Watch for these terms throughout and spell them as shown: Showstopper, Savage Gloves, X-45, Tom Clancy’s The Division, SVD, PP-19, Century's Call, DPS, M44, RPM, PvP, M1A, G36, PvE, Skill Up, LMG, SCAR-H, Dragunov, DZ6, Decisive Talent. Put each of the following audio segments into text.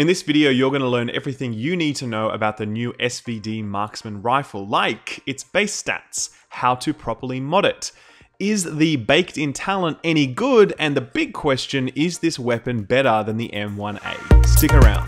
In this video, you're going to learn everything you need to know about the new SVD marksman rifle, like its base stats, how to properly mod it, is the baked-in talent any good, and the big question, is this weapon better than the M1A? Stick around.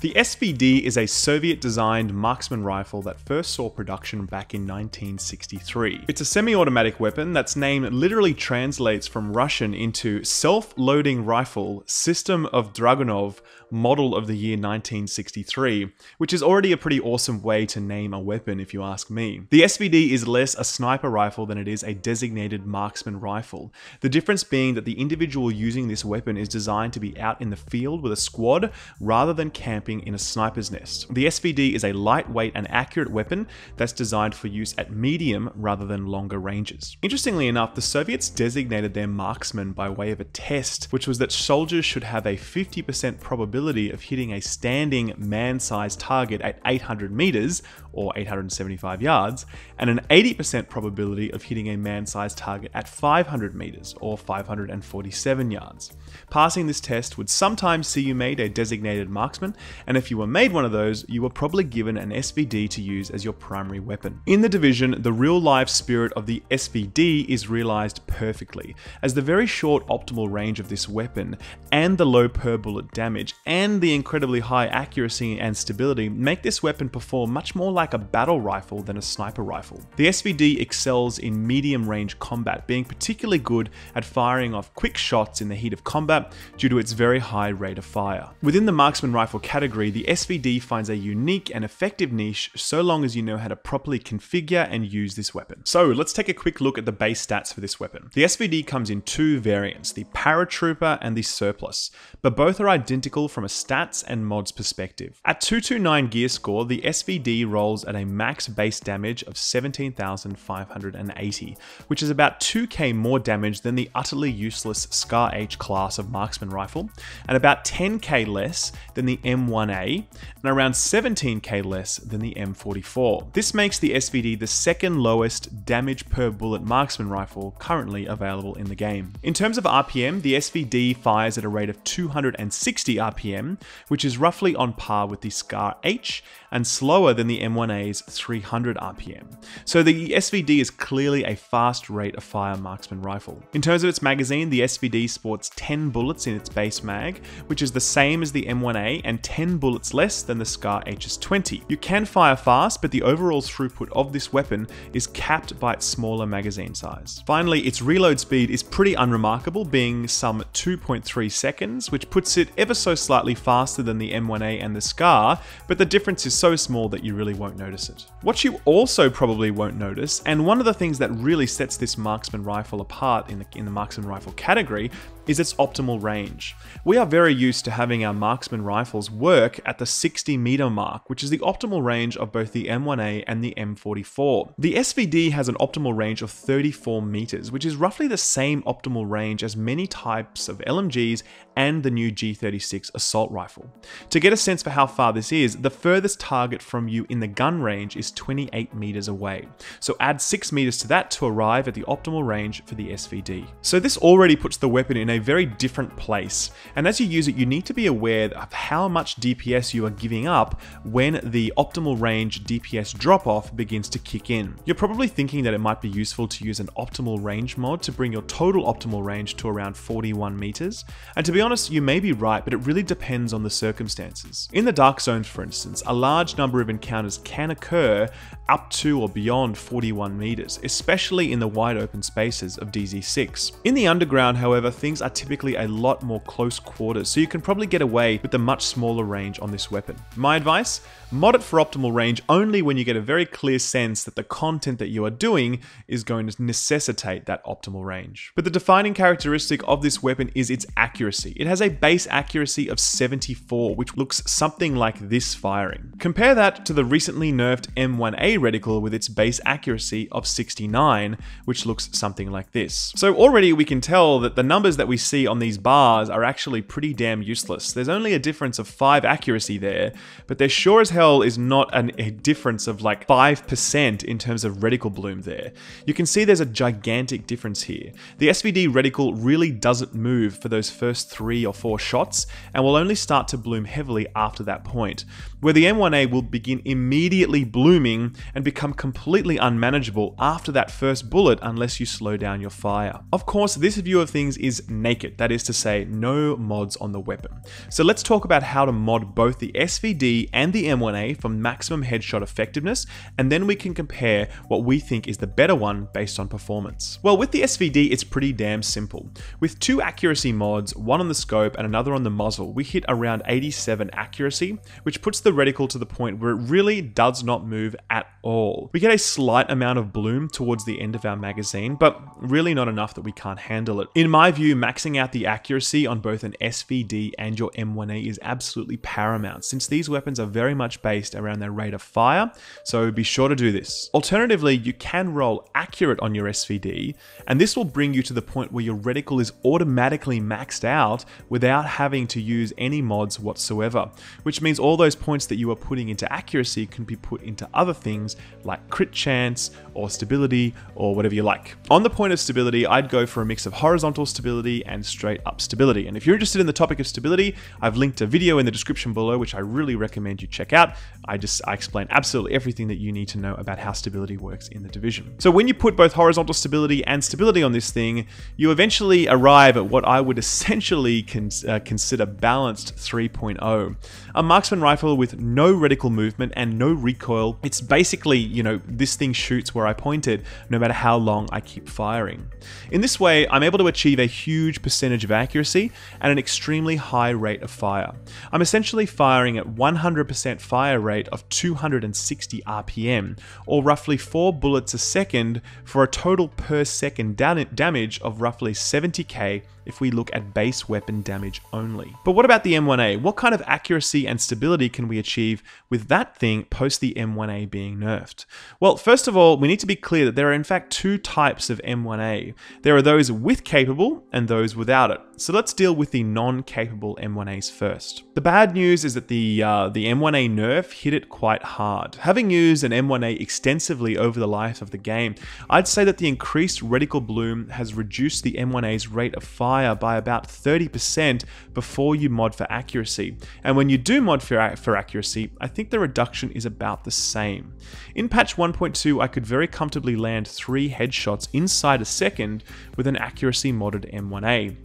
The SVD is a Soviet-designed marksman rifle that first saw production back in 1963. It's a semi-automatic weapon that's name literally translates from Russian into self-loading rifle, system of Dragunov, model of the year 1963, which is already a pretty awesome way to name a weapon if you ask me. The SVD is less a sniper rifle than it is a designated marksman rifle, the difference being that the individual using this weapon is designed to be out in the field with a squad rather than camping in a sniper's nest. The SVD is a lightweight and accurate weapon that's designed for use at medium rather than longer ranges. Interestingly enough, the Soviets designated their marksmen by way of a test, which was that soldiers should have a 50% probability of hitting a standing man-sized target at 800 meters or 875 yards, and an 80% probability of hitting a man-sized target at 500 meters or 547 yards. Passing this test would sometimes see you made a designated marksman, and if you were made one of those, you were probably given an SVD to use as your primary weapon. In the Division, the real-life spirit of the SVD is realized perfectly, as the very short optimal range of this weapon and the low per bullet damage and the incredibly high accuracy and stability make this weapon perform much more like a battle rifle than a sniper rifle. The SVD excels in medium range combat, being particularly good at firing off quick shots in the heat of combat due to its very high rate of fire. Within the marksman rifle category, the SVD finds a unique and effective niche so long as you know how to properly configure and use this weapon. So let's take a quick look at the base stats for this weapon. The SVD comes in two variants, the Paratrooper and the Surplus, but both are identical from a stats and mods perspective. At 229 gear score, the SVD rolls at a max base damage of 17,580, which is about 2k more damage than the utterly useless SCAR-H class of marksman rifle, and about 10k less than the M1A, and around 17k less than the M44. This makes the SVD the second lowest damage per bullet marksman rifle currently available in the game. In terms of RPM, the SVD fires at a rate of 260 RPM, which is roughly on par with the SCAR-H and slower than the M1A's 300 RPM. So the SVD is clearly a fast rate of fire marksman rifle. In terms of its magazine, the SVD sports 10 bullets in its base mag, which is the same as the M1A and 10 bullets less than the SCAR-H's 20. You can fire fast, but the overall throughput of this weapon is capped by its smaller magazine size. Finally, its reload speed is pretty unremarkable, being some 2.3 seconds, which puts it ever so slightly faster than the M1A and the SCAR, but the difference is so small that you really won't notice it. What you also probably won't notice, and one of the things that really sets this marksman rifle apart in the marksman rifle category, is its optimal range. We are very used to having our marksman rifles work at the 60-meter mark, which is the optimal range of both the M1A and the M44. The SVD has an optimal range of 34 meters, which is roughly the same optimal range as many types of LMGs and the new G36 assault rifle. To get a sense for how far this is, the furthest target from you in the gun range is 28 meters away. So add 6 meters to that to arrive at the optimal range for the SVD. So this already puts the weapon in a very different place, and as you use it, you need to be aware of how much DPS you are giving up when the optimal range DPS drop-off begins to kick in. You're probably thinking that it might be useful to use an optimal range mod to bring your total optimal range to around 41 meters, and to be honest, you may be right, but it really depends on the circumstances. In the dark zones, for instance, a large number of encounters can occur up to or beyond 41 meters, especially in the wide open spaces of DZ6. In the underground, however, things are typically a lot more close quarters, so you can probably get away with the much smaller range on this weapon. My advice? Mod it for optimal range only when you get a very clear sense that the content that you are doing is going to necessitate that optimal range. But the defining characteristic of this weapon is its accuracy. It has a base accuracy of 74, which looks something like this firing. Compare that to the recently nerfed M1A reticle with its base accuracy of 69, which looks something like this. So already we can tell that the numbers that we see on these bars are actually pretty damn useless. There's only a difference of 5 accuracy there, but there sure as hell is not a difference of like 5% in terms of reticle bloom there. You can see there's a gigantic difference here. The SVD reticle really doesn't move for those first 3 or 4 shots and will only start to bloom heavily after that point, where the M1A will begin immediately blooming and become completely unmanageable after that first bullet unless you slow down your fire. Of course, this view of things is naked, that is to say, no mods on the weapon. So let's talk about how to mod both the SVD and the M1A for maximum headshot effectiveness, and then we can compare what we think is the better one based on performance. Well, with the SVD, it's pretty damn simple. With 2 accuracy mods, one on the scope and another on the muzzle, we hit around 87 accuracy, which puts the reticle to the point where it really does not move at all. We get a slight amount of bloom towards the end of our magazine, but really not enough that we can't handle it. In my view, maxing out the accuracy on both an SVD and your M1A is absolutely paramount, since these weapons are very much based around their rate of fire, so be sure to do this. Alternatively, you can roll accurate on your SVD, and this will bring you to the point where your reticle is automatically maxed out without having to use any mods whatsoever, which means all those points that you are putting into accuracy can be put into other things like crit chance or stability or whatever you like. On the point of stability, I'd go for a mix of horizontal stability and straight up stability. And if you're interested in the topic of stability, I've linked a video in the description below, which I really recommend you check out. I explain absolutely everything that you need to know about how stability works in the Division. So when you put both horizontal stability and stability on this thing, you eventually arrive at what I would essentially consider balanced 3.0. A marksman rifle with no reticle movement and no recoil. It's basically, you know, this thing shoots where I pointed, no matter how long I keep firing. In this way, I'm able to achieve a huge percentage of accuracy and an extremely high rate of fire. I'm essentially firing at 100% fire rate of 260 RPM, or roughly 4 bullets a second for a total per second damage of roughly 70k if we look at base weapon damage only. But what about the M1A? What kind of accuracy and stability can we achieve with that thing post the M1A being nerfed? Well, first of all, we need to be clear that there are in fact 2 types of M1A. There are those with capable and those without it. So let's deal with the non-capable M1As first. The bad news is that the M1A nerf hit it quite hard. Having used an M1A extensively over the life of the game, I'd say that the increased reticle bloom has reduced the M1A's rate of fire by about 30% before you mod for accuracy. And when you do mod for accuracy, I think the reduction is about the same. In patch 1.2, I could very comfortably land 3 headshots inside a second with an accuracy modded M1A.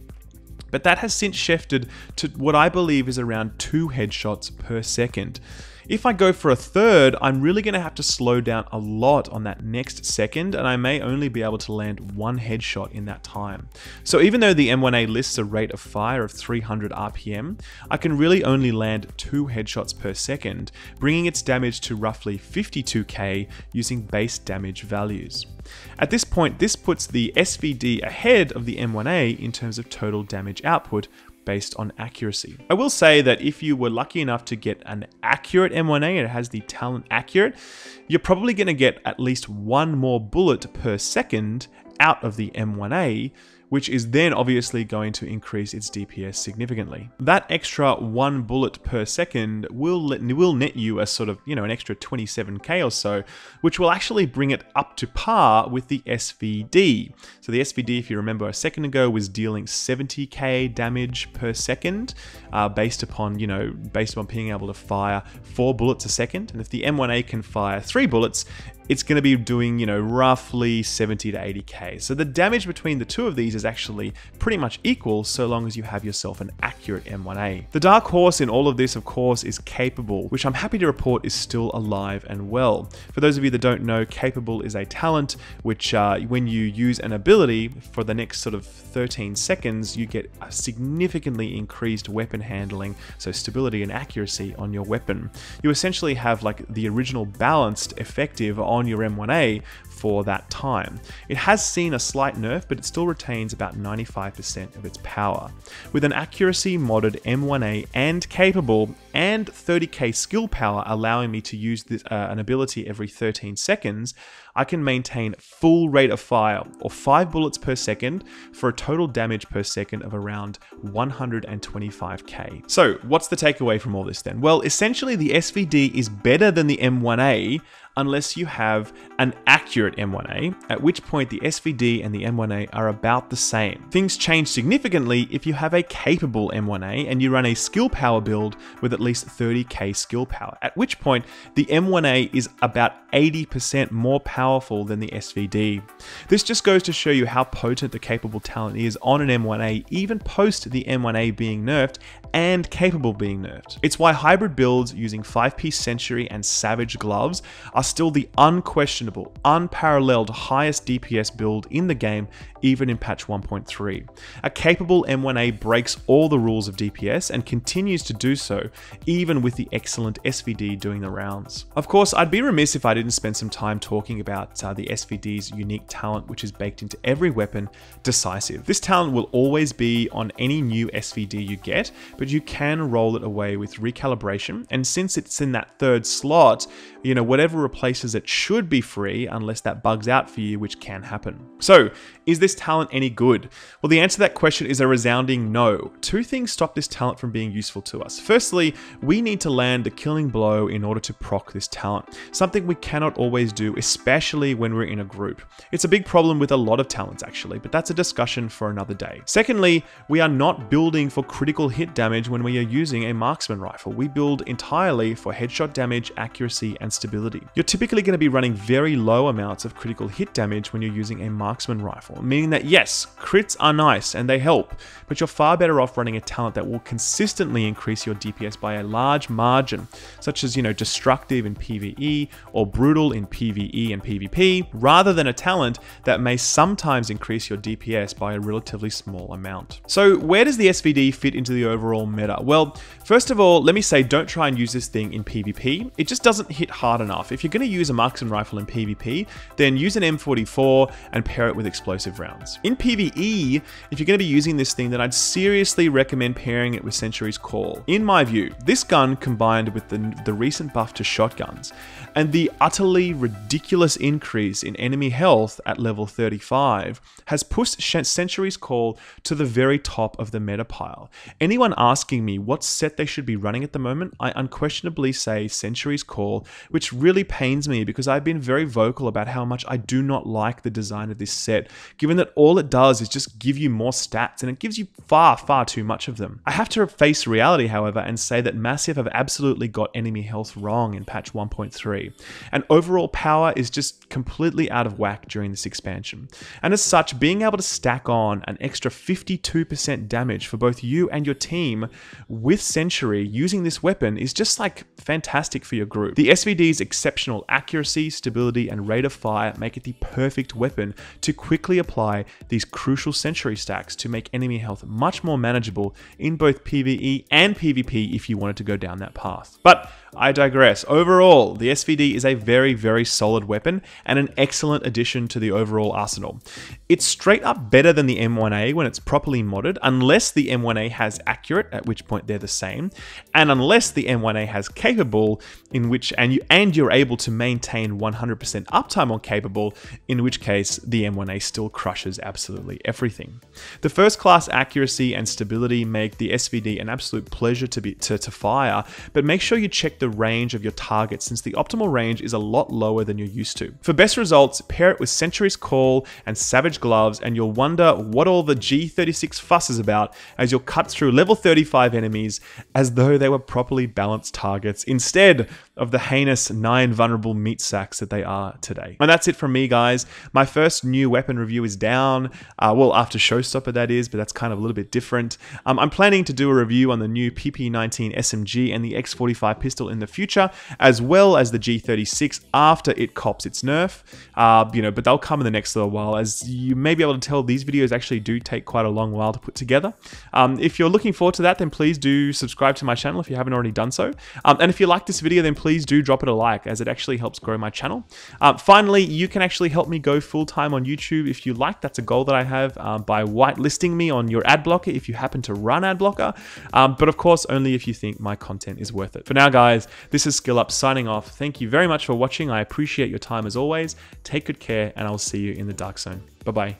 But that has since shifted to what I believe is around 2 headshots per second. If I go for a third, I'm really going to have to slow down a lot on that next second, and I may only be able to land 1 headshot in that time. So even though the M1A lists a rate of fire of 300 RPM, I can really only land 2 headshots per second, bringing its damage to roughly 52k using base damage values. At this point, this puts the SVD ahead of the M1A in terms of total damage output, based on accuracy. I will say that if you were lucky enough to get an accurate M1A, and it has the talent accurate, you're probably going to get at least 1 more bullet per second out of the M1A, which is then obviously going to increase its DPS significantly. That extra 1 bullet per second will net you a sort of, you know, an extra 27k or so, which will actually bring it up to par with the SVD. So the SVD, if you remember a second ago, was dealing 70k damage per second, based upon being able to fire 4 bullets a second. And if the M1A can fire 3 bullets, it's going to be doing, you know, roughly 70 to 80k. So the damage between the 2 of these is actually pretty much equal so long as you have yourself an accurate M1A. The dark horse in all of this, of course, is capable, which I'm happy to report is still alive and well. For those of you that don't know, capable is a talent which when you use an ability for the next sort of 13 seconds, you get a significantly increased weapon handling, so stability and accuracy on your weapon. You essentially have like the original balanced effective on on your M1A for that time. It has seen a slight nerf, but it still retains about 95% of its power. With an accuracy modded M1A and capable and 30k skill power allowing me to use this, an ability every 13 seconds, I can maintain full rate of fire or 5 bullets per second for a total damage per second of around 125k. So what's the takeaway from all this then? Well, essentially the SVD is better than the M1A unless you have an accurate M1A, at which point the SVD and the M1A are about the same. Things change significantly if you have a capable M1A and you run a skill power build with at least 30k skill power, at which point the M1A is about 80% more powerful than the SVD. This just goes to show you how potent the capable talent is on an M1A, even post the M1A being nerfed and capable being nerfed. It's why hybrid builds using 5-piece Century and Savage Gloves are still the unquestionable, unparalleled highest DPS build in the game, even in patch 1.3. A capable M1A breaks all the rules of DPS and continues to do so, even with the excellent SVD doing the rounds. Of course, I'd be remiss if I didn't spend some time talking about the SVD's unique talent, which is baked into every weapon, Decisive. This talent will always be on any new SVD you get, but you can roll it away with recalibration, and since it's in that third slot, you know, whatever replaces it should be free unless that bugs out for you, which can happen. So, is this talent any good? Well, the answer to that question is a resounding no. Two things stop this talent from being useful to us. Firstly, we need to land the killing blow in order to proc this talent, something we cannot always do, especially when we're in a group. It's a big problem with a lot of talents actually, but that's a discussion for another day. Secondly, we are not building for critical hit damage when we are using a marksman rifle. We build entirely for headshot damage, accuracy, and stability. You're typically going to be running very low amounts of critical hit damage when you're using a marksman rifle, meaning that yes, crits are nice and they help, but you're far better off running a talent that will consistently increase your DPS by a large margin, such as, you know, destructive in PvE or brutal in PvE and PvP, rather than a talent that may sometimes increase your DPS by a relatively small amount. So where does the SVD fit into the overall meta? Well, first of all, let me say don't try and use this thing in PvP. It just doesn't hit hard enough. If you're going to use a marksman rifle in PvP, then use an M44 and pair it with explosive rounds. In PvE, if you're going to be using this thing, then I'd seriously recommend pairing it with Century's Call. In my view, this gun combined with the recent buff to shotguns and the utterly ridiculous increase in enemy health at level 35 has pushed Century's Call to the very top of the meta pile. Anyone asking me what set they should be running at the moment, I unquestionably say Century's Call, which really pains me because I've been very vocal about how much I do not like the design of this set, given that all it does is just give you more stats and it gives you far, far too much of them. I have to face reality, however, and say that Massive have absolutely got enemy health wrong in patch 1.3, and overall power is just completely out of whack during this expansion. And as such, being able to stack on an extra 52% damage for both you and your team with Century using this weapon is just like fantastic for your group. The SVD's exceptional accuracy, stability, and rate of fire make it the perfect weapon to quickly apply these crucial Century stacks to make enemy health much more manageable in both PvE and PvP if you wanted to go down that path. But I digress. Overall, the SVD is a very, very solid weapon and an excellent addition to the overall arsenal. It's straight up better than the M1A when it's properly modded, unless the M1A has accurate, at which point they're the same, and unless the M1A has capable, in which and you're able to maintain 100% uptime on capable, in which case the M1A still crushes absolutely everything. The first class accuracy and stability make the SVD an absolute pleasure to fire, but make sure you check the range of your target, since the optimal range is a lot lower than you're used to. For best results, pair it with Century's Call and Savage Gloves, and you'll wonder what all the G36 fuss is about, as you'll cut through level 35 enemies as though they were properly balanced targets instead of the heinous 9 vulnerable meat sacks that they are today. And that's it from me, guys. My first new weapon review is down, well, after Showstopper that is, but that's kind of a little bit different. I'm planning to do a review on the new PP-19 SMG and the X-45 pistol in the future, as well as the G36 after it cops its nerf, you know, but they'll come in the next little while. As you may be able to tell, these videos actually do take quite a long while to put together. If you're looking forward to that, then please do subscribe to my channel if you haven't already done so. And if you like this video, then please please do drop it a like, as it actually helps grow my channel. Finally, you can actually help me go full-time on YouTube if you like. That's a goal that I have, by whitelisting me on your ad blocker if you happen to run ad blocker, but of course only if you think my content is worth it. For now, guys, this is Skill Up signing off. Thank you very much for watching. I appreciate your time as always. Take good care, and I'll see you in the dark zone. Bye-bye.